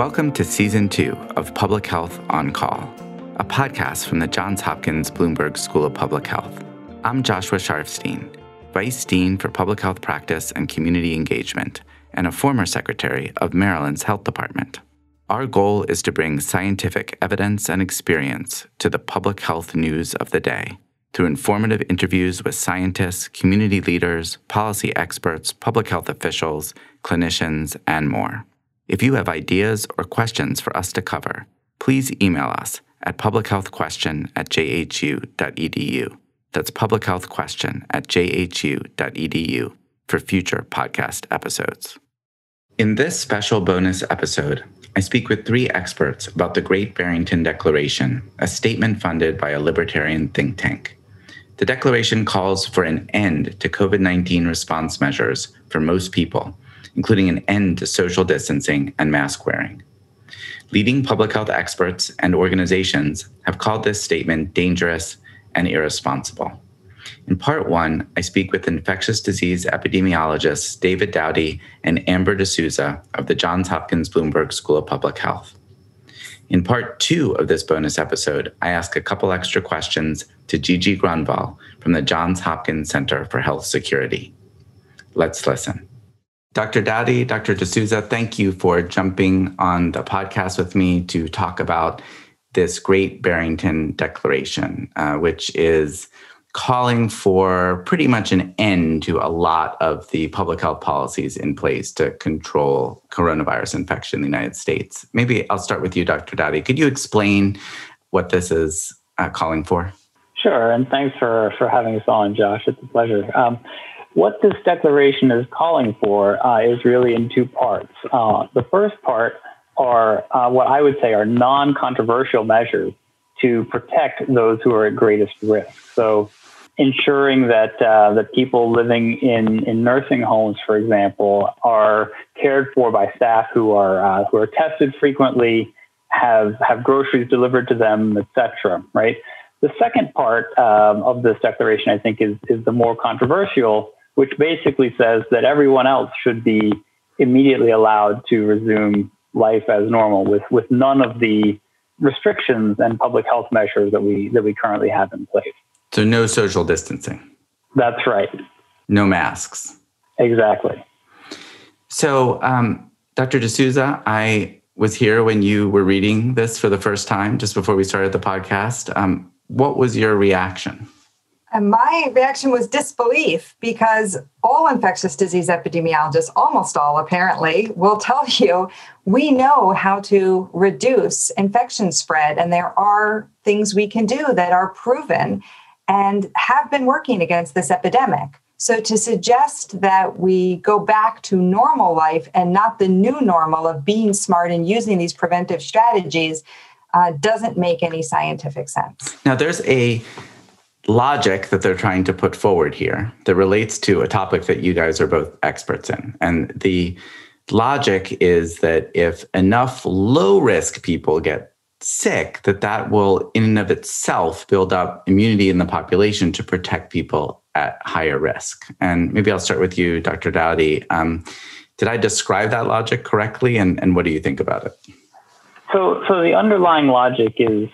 Welcome to Season 2 of Public Health On Call, a podcast from the Johns Hopkins Bloomberg School of Public Health. I'm Joshua Sharfstein, Vice Dean for Public Health Practice and Community Engagement, and a former secretary of Maryland's Health Department. Our goal is to bring scientific evidence and experience to the public health news of the day through informative interviews with scientists, community leaders, policy experts, public health officials, clinicians, and more. If you have ideas or questions for us to cover, please email us at publichealthquestion@jhu.edu. That's publichealthquestion@jhu.edu for future podcast episodes. In this special bonus episode, I speak with three experts about the Great Barrington Declaration, a statement funded by a libertarian think tank. The declaration calls for an end to COVID-19 response measures for most people, including an end to social distancing and mask wearing. Leading public health experts and organizations have called this statement dangerous and irresponsible. In part one, I speak with infectious disease epidemiologists David Dowdy and Amber D'Souza of the Johns Hopkins Bloomberg School of Public Health. In part two of this bonus episode, I ask a couple extra questions to Gigi Gronvall from the Johns Hopkins Center for Health Security. Let's listen. Dr. Dowdy, Dr. D'Souza, thank you for jumping on the podcast with me to talk about this Great Barrington Declaration, which is calling for pretty much an end to a lot of the public health policies in place to control coronavirus infection in the United States. Maybe I'll start with you, Dr. Dowdy. Could you explain what this is calling for? Sure, and thanks for having us on, Josh. It's a pleasure. What this declaration is calling for is really in two parts. The first part are what I would say are non-controversial measures to protect those who are at greatest risk. So ensuring that that people living in nursing homes, for example, are cared for by staff who are tested frequently, have groceries delivered to them, etc. Right. The second part of this declaration, I think, is the more controversial, which basically says that everyone else should be immediately allowed to resume life as normal with none of the restrictions and public health measures that we currently have in place. So no social distancing. That's right. No masks. Exactly. So, Dr. D'Souza, I was here when you were reading this for the first time, just before we started the podcast. What was your reaction? And my reaction was disbelief, because all infectious disease epidemiologists, almost all apparently, will tell you we know how to reduce infection spread, and there are things we can do that are proven and have been working against this epidemic. So to suggest that we go back to normal life and not the new normal of being smart and using these preventive strategies doesn't make any scientific sense. Now, there's a logic that they're trying to put forward here that relates to a topic that you guys are both experts in. And the logic is that if enough low-risk people get sick, that will in and of itself build up immunity in the population to protect people at higher risk. And maybe I'll start with you, Dr. Dowdy. Did I describe that logic correctly? And what do you think about it? So the underlying logic is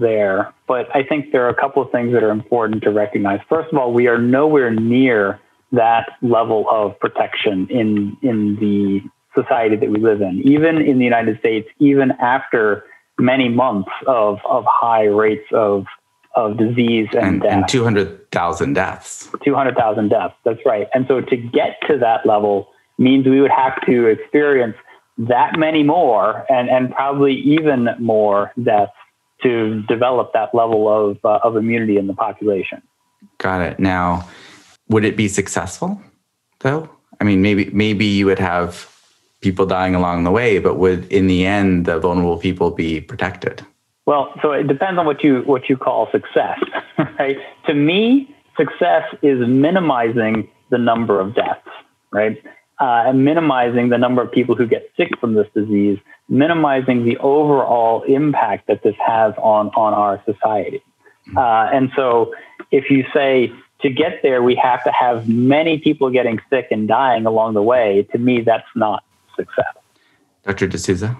there, but I think there are a couple of things that are important to recognize. First of all, we are nowhere near that level of protection in the society that we live in. Even in the United States, even after many months of high rates of disease and death. And 200,000 deaths. 200,000 deaths, that's right. And so to get to that level means we would have to experience that many more and probably even more deaths to develop that level of immunity in the population. Got it. Now, would it be successful, though? I mean, maybe you would have people dying along the way, but would, in the end, the vulnerable people be protected? Well, so it depends on what you call success, right? To me, success is minimizing the number of deaths, right? And minimizing the number of people who get sick from this disease, minimizing the overall impact that this has on our society. And so if you say to get there, we have to have many people getting sick and dying along the way, to me, that's not success. Dr. D'Souza?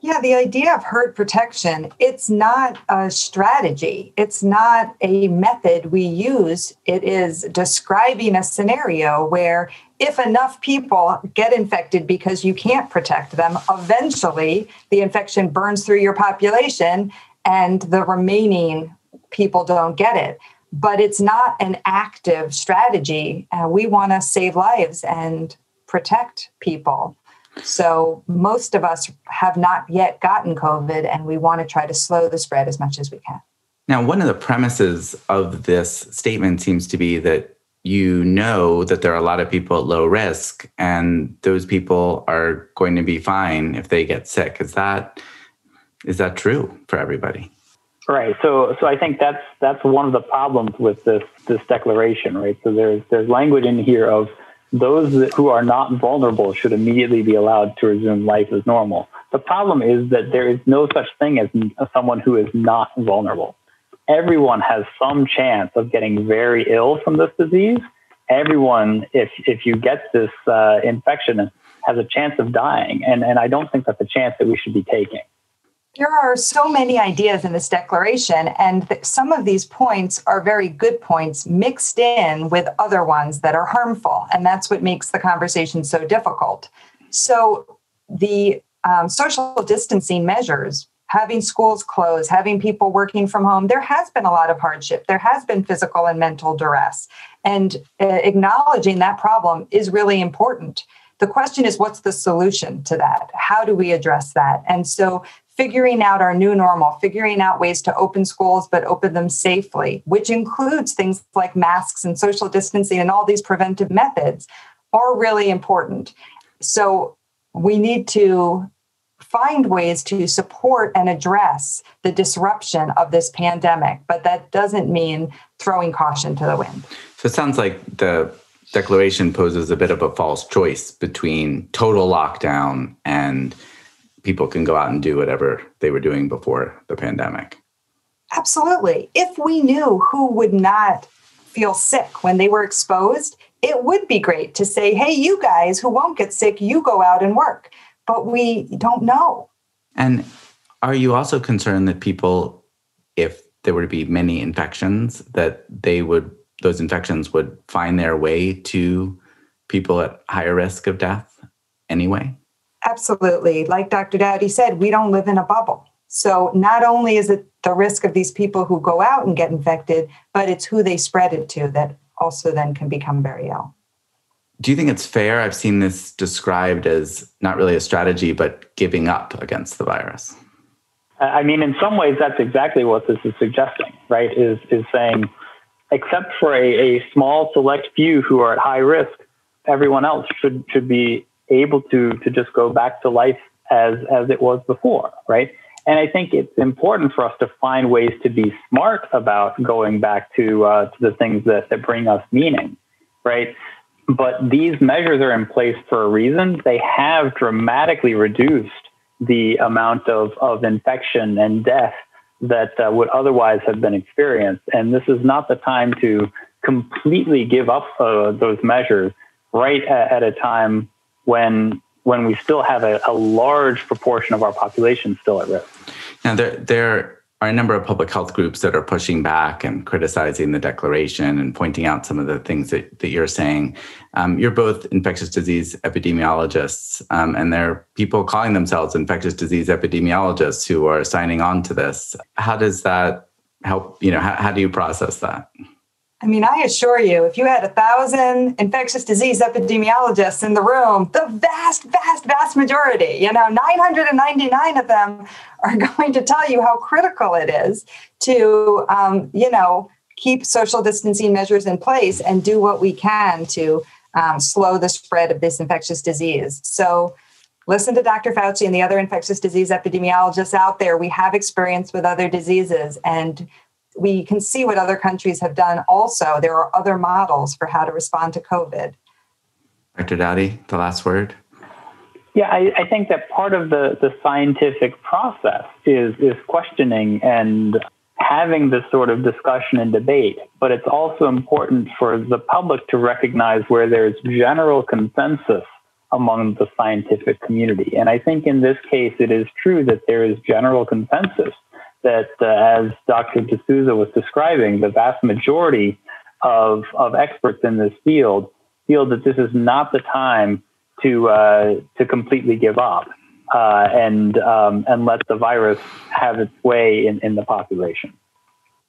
Yeah, the idea of herd protection, it's not a strategy. It's not a method we use. It is describing a scenario where if enough people get infected because you can't protect them, eventually the infection burns through your population and the remaining people don't get it. But it's not an active strategy. We want to save lives and protect people. So most of us have not yet gotten COVID, and we want to try to slow the spread as much as we can. Now, one of the premises of this statement seems to be that you know that there are a lot of people at low risk, and those people are going to be fine if they get sick. Is that true for everybody? Right. So I think that's one of the problems with this declaration, right? So there's language in here of those who are not vulnerable should immediately be allowed to resume life as normal. The problem is that there is no such thing as someone who is not vulnerable. Everyone has some chance of getting very ill from this disease. Everyone, if you get this infection, has a chance of dying. And I don't think that's a chance that we should be taking. There are so many ideas in this declaration, and some of these points are very good points mixed in with other ones that are harmful, and that's what makes the conversation so difficult. So the social distancing measures, having schools closed, having people working from home, there has been a lot of hardship. There has been physical and mental duress, and acknowledging that problem is really important. The question is, what's the solution to that? How do we address that? And so figuring out our new normal, figuring out ways to open schools, but open them safely, which includes things like masks and social distancing and all these preventive methods, are really important. So we need to find ways to support and address the disruption of this pandemic, but that doesn't mean throwing caution to the wind. So it sounds like the declaration poses a bit of a false choice between total lockdown and people can go out and do whatever they were doing before the pandemic. Absolutely. If we knew who would not feel sick when they were exposed, it would be great to say, hey, you guys who won't get sick, you go out and work. But we don't know. And are you also concerned that people, if there were to be many infections, that those infections would find their way to people at higher risk of death anyway? Absolutely. Like Dr. Dowdy said, we don't live in a bubble. So not only is it the risk of these people who go out and get infected, but it's who they spread it to that also then can become very ill. Do you think it's fair? I've seen this described as not really a strategy, but giving up against the virus. I mean, in some ways, that's exactly what this is suggesting, right? Is saying, except for a small select few who are at high risk, everyone else should be able to just go back to life as it was before, right? And I think it's important for us to find ways to be smart about going back to the things that bring us meaning, right? But these measures are in place for a reason. They have dramatically reduced the amount of infection and death that would otherwise have been experienced. And this is not the time to completely give up those measures right at a time when we still have a large proportion of our population still at risk. Now, there are a number of public health groups that are pushing back and criticizing the declaration and pointing out some of the things that you're saying. You're both infectious disease epidemiologists, and there are people calling themselves infectious disease epidemiologists who are signing on to this. How does that help? You know, how do you process that? I mean, I assure you, if you had 1,000 infectious disease epidemiologists in the room, the vast, vast, vast majority, 999 of them are going to tell you how critical it is to, keep social distancing measures in place and do what we can to slow the spread of this infectious disease. So listen to Dr. Fauci and the other infectious disease epidemiologists out there. We have experience with other diseases, and we can see what other countries have done also. There are other models for how to respond to COVID. Dr. Dowdy, the last word? Yeah, I think that part of the scientific process is questioning and having this sort of discussion and debate. But it's also important for the public to recognize where there's general consensus among the scientific community. And I think in this case, it is true that there is general consensus that, as Dr. D'Souza was describing, the vast majority of experts in this field feel that this is not the time to completely give up and let the virus have its way in the population.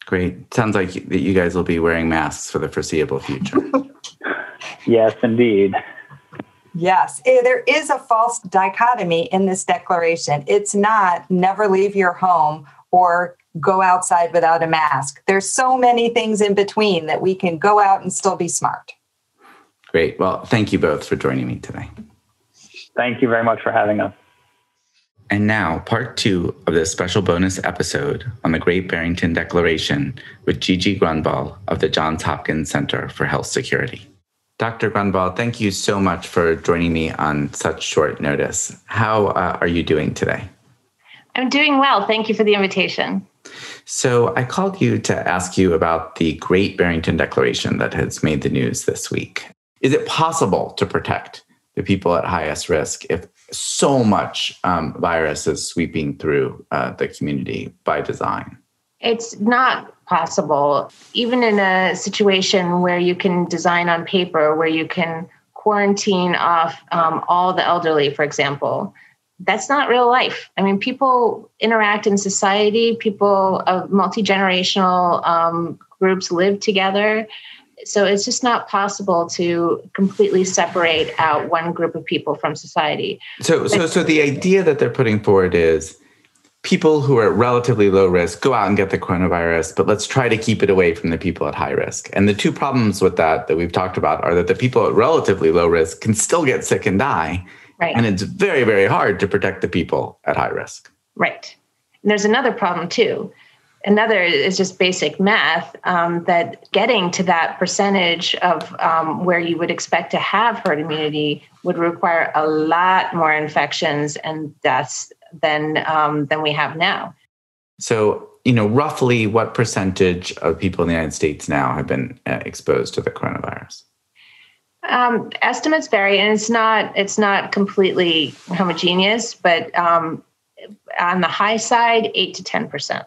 Great. Sounds like that you guys will be wearing masks for the foreseeable future. Yes, indeed. Yes, there is a false dichotomy in this declaration. It's not never leave your home or go outside without a mask. There's so many things in between that we can go out and still be smart. Great. Well, thank you both for joining me today. Thank you very much for having us. And now, part two of this special bonus episode on the Great Barrington Declaration with Gigi Gronvall of the Johns Hopkins Center for Health Security. Dr. Gronvall, thank you so much for joining me on such short notice. How are you doing today? I'm doing well. Thank you for the invitation. So I called you to ask you about the Great Barrington Declaration that has made the news this week. Is it possible to protect the people at highest risk if so much virus is sweeping through the community by design? It's not possible. Even in a situation where you can design on paper, where you can quarantine off all the elderly, for example, that's not real life. I mean, people interact in society, people of multi-generational groups live together. So it's just not possible to completely separate out one group of people from society. So the idea that they're putting forward is people who are at relatively low risk go out and get the coronavirus, but let's try to keep it away from the people at high risk. And the two problems with that we've talked about are that the people at relatively low risk can still get sick and die. Right. And it's very, very hard to protect the people at high risk. Right. And there's another problem too. Another is just basic math, that getting to that percentage of where you would expect to have herd immunity would require a lot more infections and deaths than we have now. So, roughly what percentage of people in the United States now have been exposed to the coronavirus? Estimates vary, and it's not completely homogeneous, but on the high side, 8 to 10%.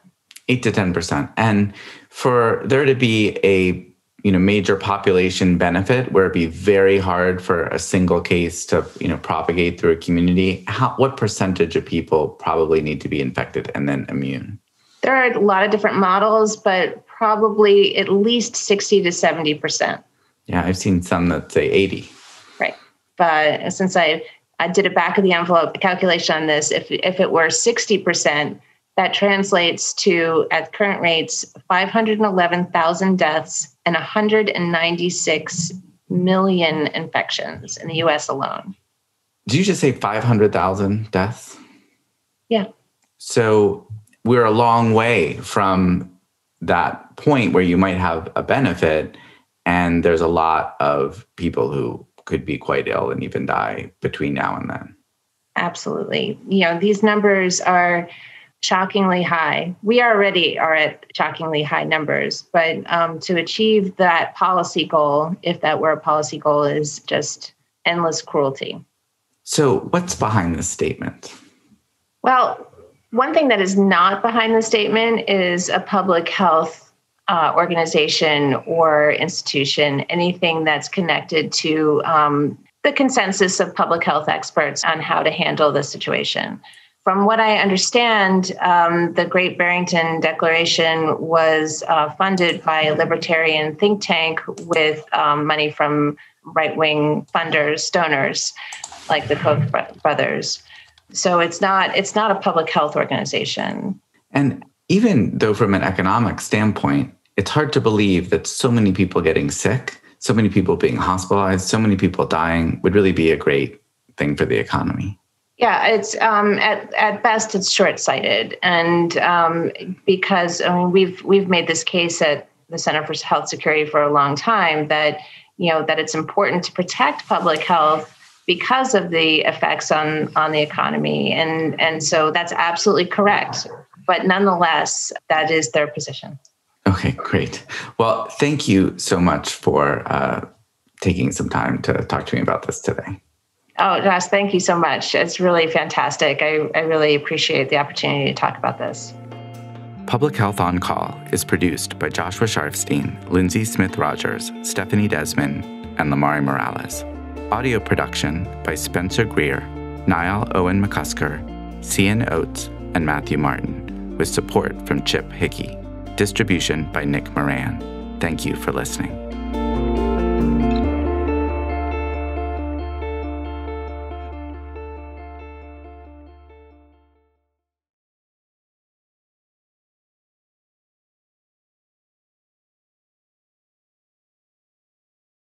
8 to 10%. And for there to be a major population benefit where it'd be very hard for a single case to propagate through a community, what percentage of people probably need to be infected and then immune? There are a lot of different models, but probably at least 60 to 70%. Yeah, I've seen some that say 80. Right. But since I did a back of the envelope calculation on this, if it were 60%, that translates to, at current rates, 511,000 deaths and 196 million infections in the U.S. alone. Did you just say 500,000 deaths? Yeah. So we're a long way from that point where you might have a benefit, and there's a lot of people who could be quite ill and even die between now and then. Absolutely. These numbers are shockingly high. We already are at shockingly high numbers, but to achieve that policy goal, if that were a policy goal, is just endless cruelty. So what's behind this statement? Well, one thing that is not behind the statement is a public health organization or institution, anything that's connected to the consensus of public health experts on how to handle the situation. From what I understand, the Great Barrington Declaration was funded by a libertarian think tank with money from right-wing funders, donors, like the Koch brothers. So it's not a public health organization. And even though from an economic standpoint, it's hard to believe that so many people getting sick, so many people being hospitalized, so many people dying would really be a great thing for the economy. Yeah, it's at best it's short-sighted, and because we've made this case at the Center for Health Security for a long time that that it's important to protect public health because of the effects on the economy, and so that's absolutely correct. But nonetheless, that is their position. Okay, great. Well, thank you so much for taking some time to talk to me about this today. Oh, Josh, thank you so much. It's really fantastic. I really appreciate the opportunity to talk about this. Public Health On Call is produced by Joshua Sharfstein, Lindsay Smith-Rogers, Stephanie Desmond, and Lamari Morales. Audio production by Spencer Greer, Niall Owen McCusker, Cian Oates, and Matthew Martin, with support from Chip Hickey. Distribution by Nick Moran. Thank you for listening.